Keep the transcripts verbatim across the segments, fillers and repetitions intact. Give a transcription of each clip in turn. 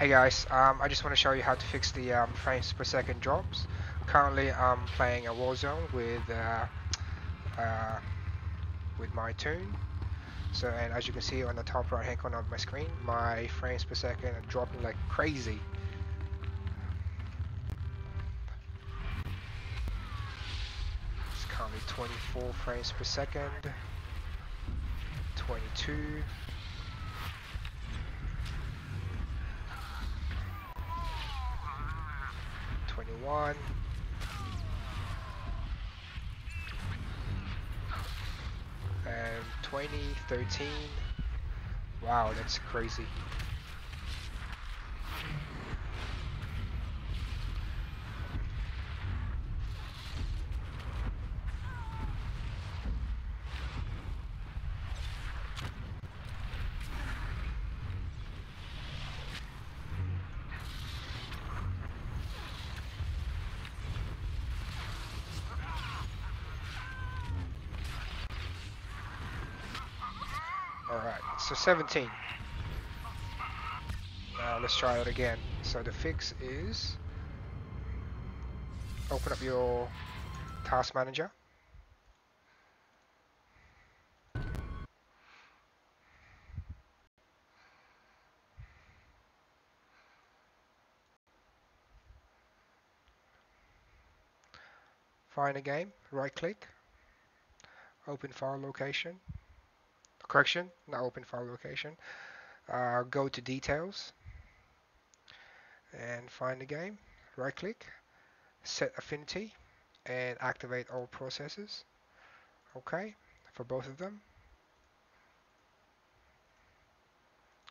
Hey guys, um, I just want to show you how to fix the um, frames per second drops. Currently I'm playing a Warzone with uh, uh, with my tune. So, and as you can see on the top right hand corner of my screen, my frames per second are dropping like crazy. It's currently twenty-four frames per second, twenty-two. twenty-one, and twenty, thirteen. Wow, that's crazy. Alright, so seventeen. Now let's try it again. So the fix is open up your task manager. Find a game, right click, open file location. Correction, not open file location. Uh, go to details and find the game. Right click, set affinity, and activate all processes. Okay, for both of them.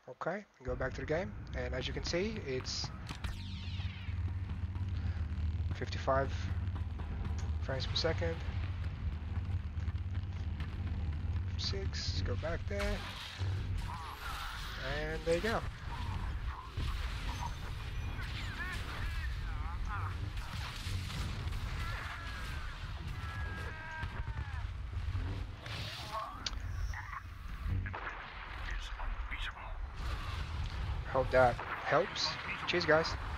Okay, go back to the game, and as you can see, it's fifty-five frames per second. Six, go back there, and there you go. Hope that helps. Cheers, guys.